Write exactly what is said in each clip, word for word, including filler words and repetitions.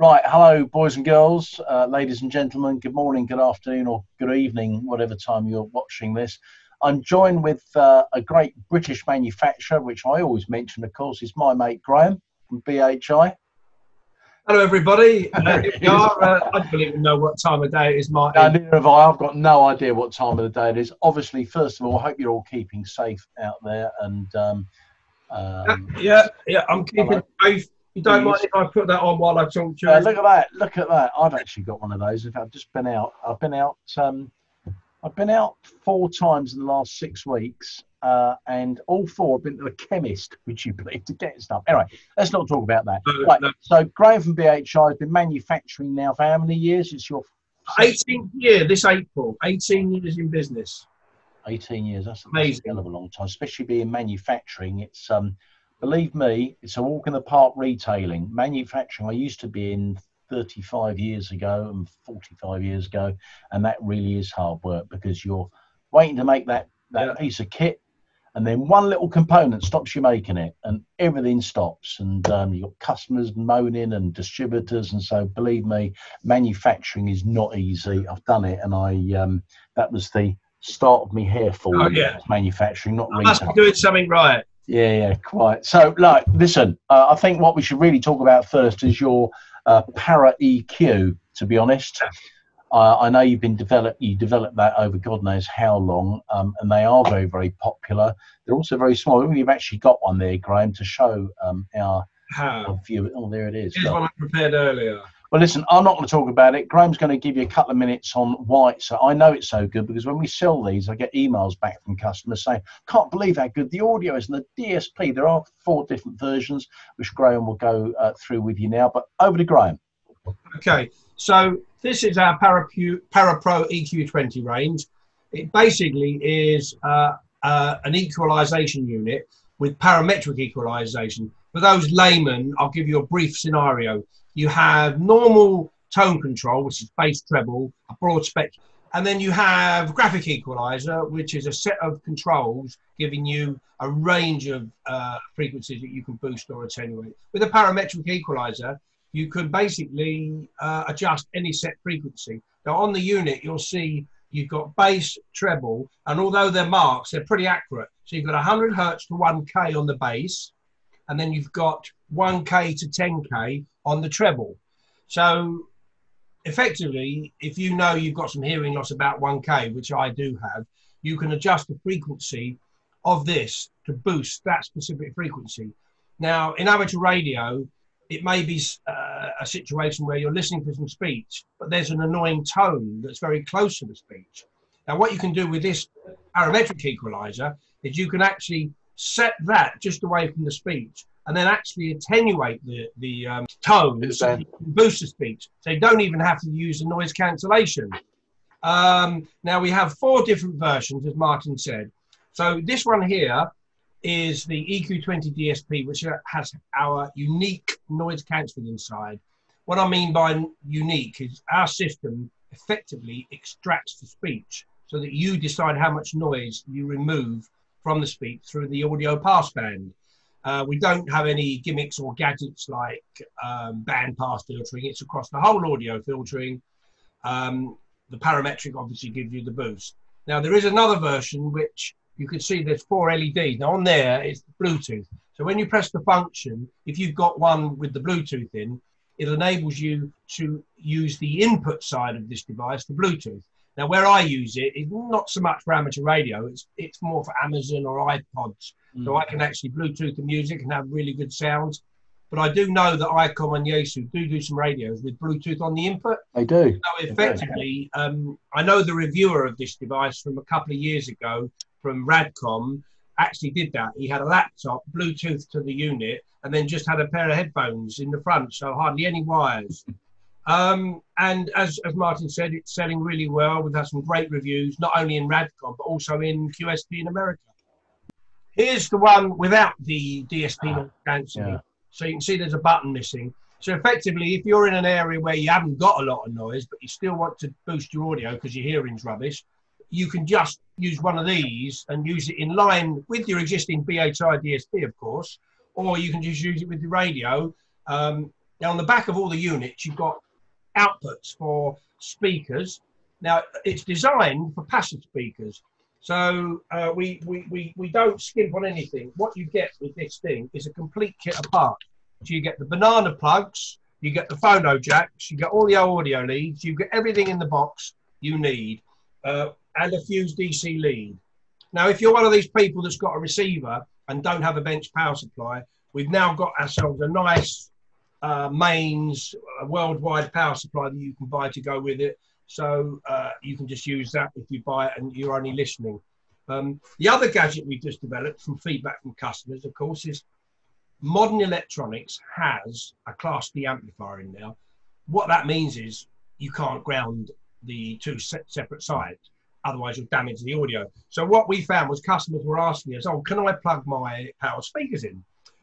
Right, hello boys and girls, uh, ladies and gentlemen, good morning, good afternoon or good evening, whatever time you're watching this. I'm joined with uh, a great British manufacturer, which I always mention, of course, is my mate Graham from B H I. Hello everybody. Uh, are, uh, I don't even know what time of day it is, Martin. No, neither have I. I've got no idea what time of the day it is. Obviously, first of all, I hope you're all keeping safe out there. And um, um, yeah, yeah, I'm keeping hello. safe. You don't mind if I put that on while I talk to you? Uh, look at that! Look at that! I've actually got one of those. In fact, I've just been out. I've been out. Um, I've been out four times in the last six weeks, uh, and all four have been to a chemist. Would you believe, to get stuff? Anyway, let's not talk about that. No, right. No. So, Graham from B H I has been manufacturing now for how many years? It's your eighteenth year this April. Eighteen years in business. Eighteen years. That's amazing. That's a long time, especially being manufacturing. It's um. Believe me, it's a walk in the park retailing. Manufacturing, I used to be in thirty-five years ago and forty-five years ago, and that really is hard work because you're waiting to make that, that yeah. piece of kit, and then one little component stops you making it, and everything stops, and um, you've got customers moaning and distributors, and so believe me, manufacturing is not easy. I've done it, and I um, that was the start of me hair falling. Oh, yeah. Manufacturing, not retail. I must be doing something right. Yeah, yeah, quite. So, like, listen, uh, I think what we should really talk about first is your uh, Para E Q, to be honest. Uh, I know you've been developed, you developed that over God knows how long, um, and they are very, very popular. They're also very small. We've actually got one there, Graham, to show um, our, our view. Oh, there it is. Here's one I prepared earlier. Well, listen, I'm not going to talk about it. Graham's going to give you a couple of minutes on why it's so, I know it's so good because when we sell these, I get emails back from customers saying, can't believe how good the audio is. And the D S P, there are four different versions, which Graham will go uh, through with you now. But over to Graham. Okay, so this is our ParaEQ E Q twenty range. It basically is uh, uh, an equalization unit with parametric equalization. For those laymen, I'll give you a brief scenario. You have normal tone control, which is bass, treble, a broad spectrum, and then you have graphic equalizer, which is a set of controls giving you a range of uh, frequencies that you can boost or attenuate. With a parametric equalizer, you can basically uh, adjust any set frequency. Now, on the unit, you'll see you've got bass, treble, and although they're marks, they're pretty accurate. So you've got one hundred hertz to one K on the bass, and then you've got one K to ten K on the treble. So effectively, if you know you've got some hearing loss about one K, which I do have, you can adjust the frequency of this to boost that specific frequency. Now, in amateur radio, it may be uh, a situation where you're listening to some speech, but there's an annoying tone that's very close to the speech. Now, what you can do with this parametric equalizer is you can actually set that just away from the speech and then actually attenuate the, the um, tone so you can boost the speech. So you don't even have to use the noise cancellation. Um, now, we have four different versions, as Martin said. So this one here is the E Q twenty D S P, which has our unique noise cancelling inside. What I mean by unique is our system effectively extracts the speech so that you decide how much noise you remove from the speech through the audio passband. Uh, we don't have any gimmicks or gadgets like um, bandpass filtering. It's across the whole audio filtering. Um, the parametric obviously gives you the boost. Now, there is another version which you can see there's four L E Ds. Now, on there, it's Bluetooth. So when you press the function, if you've got one with the Bluetooth in, it enables you to use the input side of this device for Bluetooth. Now, where I use it is not so much for amateur radio. It's, it's more for Amazon or iPods. Mm. So I can actually Bluetooth the music and have really good sounds. But I do know that Icom and Yaesu do do some radios with Bluetooth on the input. They do. So effectively, do. Um, I know the reviewer of this device from a couple of years ago from Radcom actually did that. He had a laptop, Bluetooth to the unit, and then just had a pair of headphones in the front, so hardly any wires. Um, and as, as Martin said, it's selling really well. We've had some great reviews, not only in Radcom, but also in Q S P in America. Here's the one without the D S P cancelling. Ah, yeah. So you can see there's a button missing. So effectively, if you're in an area where you haven't got a lot of noise, but you still want to boost your audio because your hearing's rubbish, you can just use one of these and use it in line with your existing B H I D S P, of course, or you can just use it with the radio. Um, Now, on the back of all the units, you've got outputs for speakers. Now, it's designed for passive speakers. So uh, we, we, we, we don't skimp on anything. What you get with this thing is a complete kit apart. So you get the banana plugs, you get the phono jacks, you get all the audio leads, you get everything in the box you need, uh, and a fused D C lead. Now, if you're one of these people that's got a receiver and don't have a bench power supply, we've now got ourselves a nice uh, mains, a worldwide power supply that you can buy to go with it. So uh, you can just use that if you buy it and you're only listening. Um, the other gadget we've just developed from feedback from customers, of course, is modern electronics has a class D amplifier in now. What that means is you can't ground the two se separate sides. Otherwise, you'll damage the audio. So what we found was customers were asking us, oh, can I plug my power speakers in?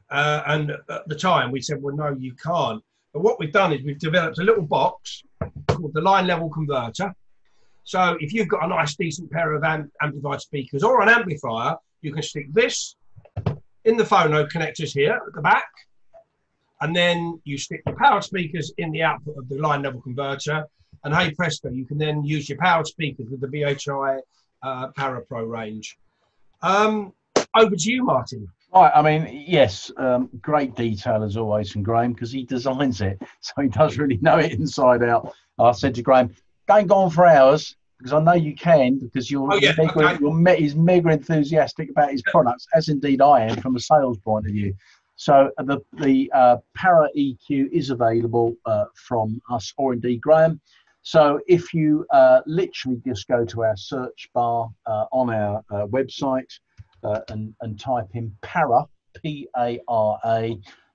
Uh, and at the time, we said, well, no, you can't. But what we've done is we've developed a little box called the line level converter. So if you've got a nice, decent pair of am amplified speakers or an amplifier, you can stick this in the phono connectors here at the back. And then you stick your powered speakers in the output of the line level converter. And hey, presto, you can then use your powered speakers with the B H I uh, ParaPro range. Um, over to you, Martin. Right, I mean, yes, um, great detail as always from Graham, because he designs it, so he does really know it inside out. I said to Graham, don't go on for hours, because I know you can, because you're, oh, yeah, mega, okay. you're me he's mega enthusiastic about his products, as indeed I am from a sales point of view. So the, the uh, ParaEQ is available uh, from us, or indeed Graham. So if you uh, literally just go to our search bar uh, on our uh, website, Uh, and, and type in Para, P A R A,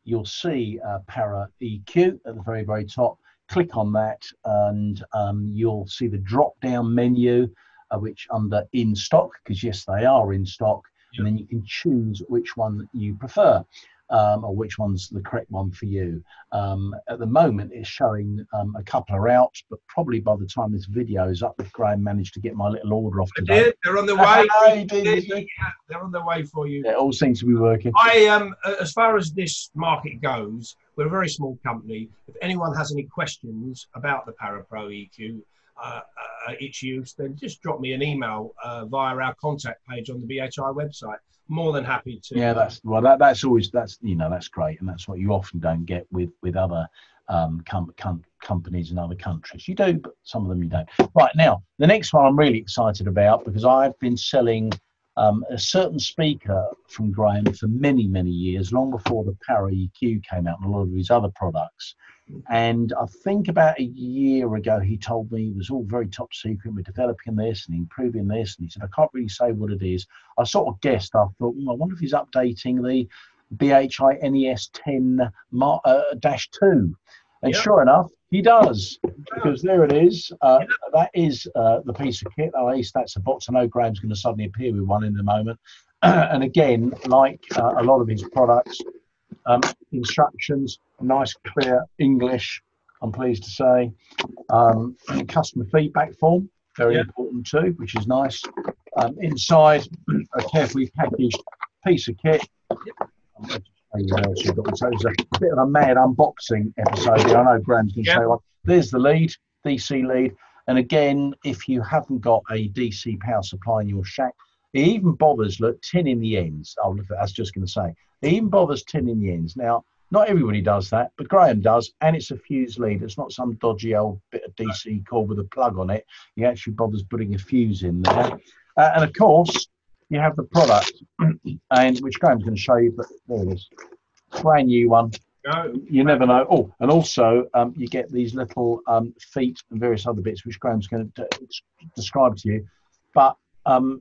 you'll see uh, Para E Q at the very, very top. Click on that and um, you'll see the drop-down menu, uh, which under in stock, because yes, they are in stock, yep. And then you can choose which one you prefer, um, or which one's the correct one for you. Um, at the moment, it's showing um, a couple are out, but probably by the time this video is up, Graham managed to get my little order off today. Did. They're on the way. Oh, did, did, did. Yeah, they're on the way for you. It all seems to be working. I um, as far as this market goes, we're a very small company. If anyone has any questions about the ParaPro E Q, uh, uh, its use, then just drop me an email uh, via our contact page on the B H I website. More than happy to. Yeah, that's well. That, that's always that's you know that's great, and that's what you often don't get with with other um, com com companies in other countries. You do, but some of them you don't. Right now, the next one I'm really excited about, because I've been selling um, a certain speaker from Graham for many many years, long before the ParaEQ came out, and a lot of his other products. And I think about a year ago, he told me it was all very top secret. We're developing this and improving this. And he said, I can't really say what it is. I sort of guessed. I thought, well, I wonder if he's updating the B H I N E S ten dash two. And yep. Sure enough, he does. Because there it is. Uh, yep. That is uh, the piece of kit. At least that's a box. I know Graham's going to suddenly appear with one in a moment. And again, like uh, a lot of his products, Um, instructions, nice clear English, I'm pleased to say. Um, customer feedback form, very yeah. important too, which is nice. Um, inside a carefully packaged piece of kit. Yeah. So it's a bit of a mad unboxing episode here. I know Graham's going to say one. There's the lead, D C lead. And again, if you haven't got a D C power supply in your shack, it even bothers, look, tin in the ends. Oh, look, I was just going to say. It even bothers tin in the ends. Now, not everybody does that, but Graham does, and it's a fuse lead. It's not some dodgy old bit of D C cord with a plug on it. He actually bothers putting a fuse in there. Uh, and, of course, you have the product, and which Graham's going to show you, but there it is. Brand new one. No, you never know. Oh, and also um, you get these little um, feet and various other bits, which Graham's going to describe to you. But... Um,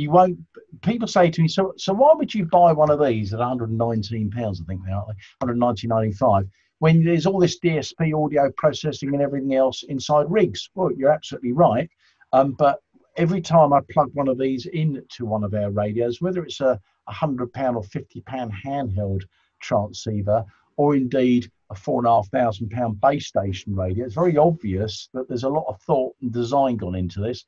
you won't, people say to me, so so why would you buy one of these at one hundred and nineteen pounds, I think they are, one hundred and nineteen ninety-five, when there's all this D S P audio processing and everything else inside rigs? Well, you're absolutely right. Um, but every time I plug one of these into one of our radios, whether it's a one hundred pound or fifty pound handheld transceiver, or indeed a four thousand five hundred pound base station radio, it's very obvious that there's a lot of thought and design gone into this.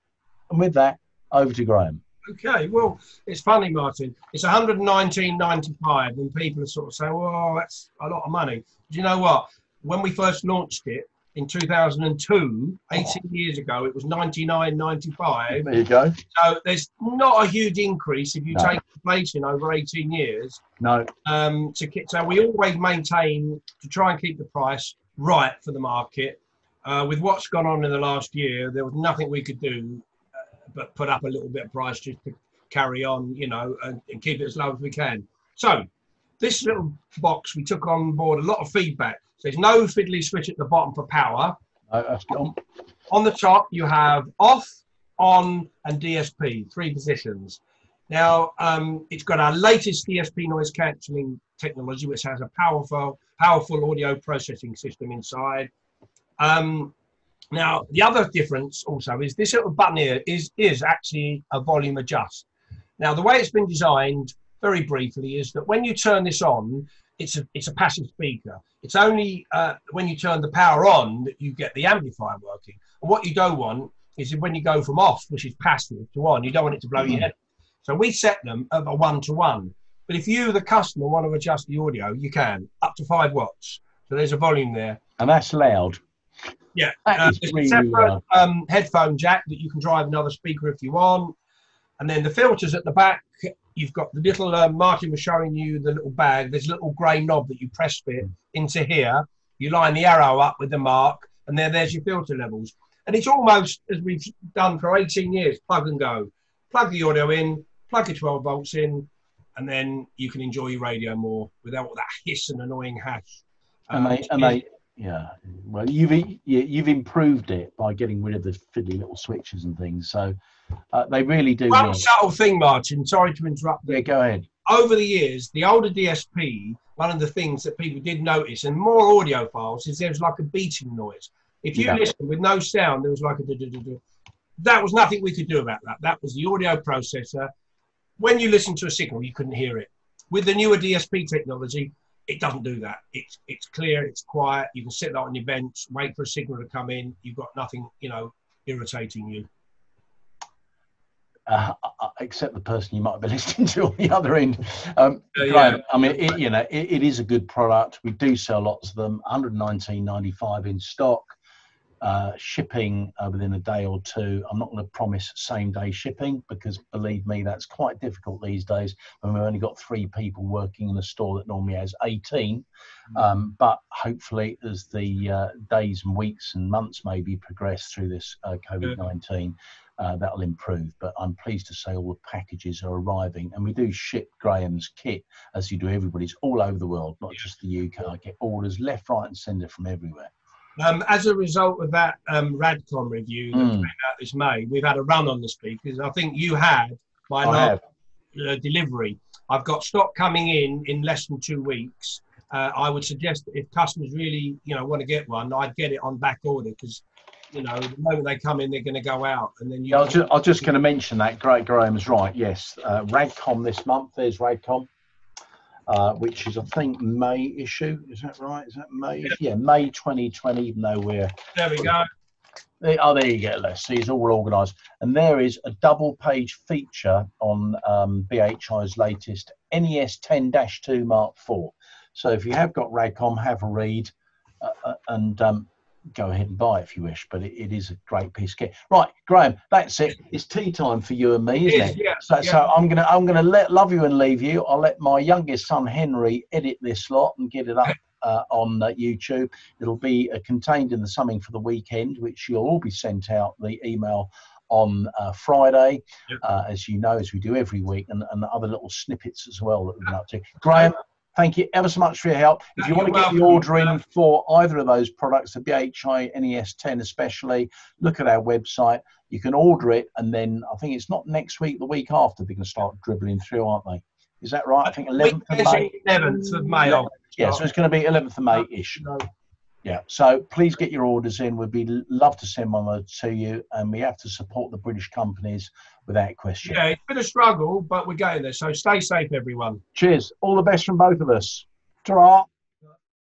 And with that, over to Graham. Okay, well, it's funny, Martin. It's one hundred and nineteen ninety-five, and people are sort of saying, well, that's a lot of money. Do you know what? when we first launched it in two thousand two, eighteen years ago, it was ninety-nine ninety-five. There you go. So there's not a huge increase if you no. take inflation over eighteen years. No. Um, to, so we always maintain to try and keep the price right for the market. Uh, with what's gone on in the last year, there was nothing we could do uh, but put up a little bit of price just to carry on, you know, and, and keep it as low as we can. So this little box, we took on board a lot of feedback. So there's no fiddly switch at the bottom for power. No, that's gone. On the top, you have off, on, and D S P, three positions. Now, um, it's got our latest D S P noise cancelling technology, which has a powerful, powerful audio processing system inside. Um, now, the other difference also is this little button here is, is actually a volume adjust. Now, the way it's been designed, very briefly, is that when you turn this on, it's a, it's a passive speaker. It's only uh, when you turn the power on that you get the amplifier working. And what you don't want is when you go from off, which is passive, to on, you don't want it to blow mm-hmm. your head. So we set them at a one-to-one. But if you, the customer, want to adjust the audio, you can, up to five watts. So there's a volume there. And that's loud. Yeah. That uh, is there's really a separate um, headphone jack that you can drive another speaker if you want. And then the filters at the back, you've got the little, uh, Martin was showing you the little bag, there's a little grey knob that you press fit into here, you line the arrow up with the mark, and then there's your filter levels. And it's almost, as we've done for eighteen years, plug and go. Plug the audio in, plug your twelve volts in, and then you can enjoy your radio more without all that hiss and annoying hash. Um, and they, and they, yeah, well, you've, you've improved it by getting rid of the fiddly little switches and things, so... Uh, they really do. One well. subtle thing, Martin, sorry to interrupt you. Yeah, go ahead. Over the years, the older D S P, one of the things that people did notice, and more audio files, is there was like a beating noise. If you yeah. listen with no sound, there was like a da-da-da-da. That was nothing we could do about that. That was the audio processor. When you listen to a signal, you couldn't hear it. With the newer D S P technology, it doesn't do that. It's, it's clear, it's quiet. You can sit out on your bench, wait for a signal to come in. You've got nothing, you know, irritating you. Uh, except the person you might be listening to on the other end. Um, uh, Graham, yeah. I mean, it, you know, it, it is a good product. We do sell lots of them, one hundred nineteen ninety-five in stock, uh, shipping uh, within a day or two. I'm not going to promise same-day shipping because, believe me, that's quite difficult these days when we've only got three people working in a store that normally has eighteen. Mm. Um, but hopefully, as the uh, days and weeks and months maybe progress through this uh, COVID nineteen, Uh, that'll improve, but I'm pleased to say all the packages are arriving, and we do ship Graham's kit, as you do everybody's, all over the world, not just the U K. I get orders left, right and centre from everywhere. Um, as a result of that um, Radcom review that mm. came out this May, we've had a run on the speakers. I think you had my last uh, delivery. I've got stock coming in in less than two weeks. Uh, I would suggest that if customers really, you know, want to get one, I'd get it on back order because... You know, the moment they come in, they're going to go out, and then you. Yeah, I was just, I was just going to mention that. Great, Graham's right. Yes, uh, Radcom this month. There's Radcom, uh, which is I think May issue. Is that right? Is that May? Yeah, yeah May twenty twenty. Even though we're there, we go. They, oh, there you go. Let's see. It's all organised, and there is a double-page feature on um, B H I's latest N E S ten two Mark four. So if you have got Radcom, have a read, uh, and. Um, Go ahead and buy if you wish, but it, it is a great piece of kit. Right, Graham, that's it. It's tea time for you and me, isn't it? Is, it? Yeah, so, yeah. so I'm gonna I'm gonna let love you and leave you. I'll let my youngest son Henry edit this lot and get it up uh, on uh, YouTube. It'll be uh, contained in the Something for the Weekend, which you'll all be sent out the email on uh, Friday, yep. uh, as you know, as we do every week, and, and other little snippets as well that we've been up to. Graham. Thank you ever so much for your help. If you want to get the order in for either of those products, the B H I N E S ten especially, look at our website. You can order it, and then I think it's not next week, the week after, they're going to start dribbling through, aren't they? Is that right? I think eleventh of May. eleventh of May. Yeah, so it's going to be eleventh of May-ish. Yeah, so please get your orders in. We'd be love to send one to you, and we have to support the British companies without question. Yeah, it's been a struggle, but we're going there. So stay safe, everyone. Cheers. All the best from both of us. Ta-ra.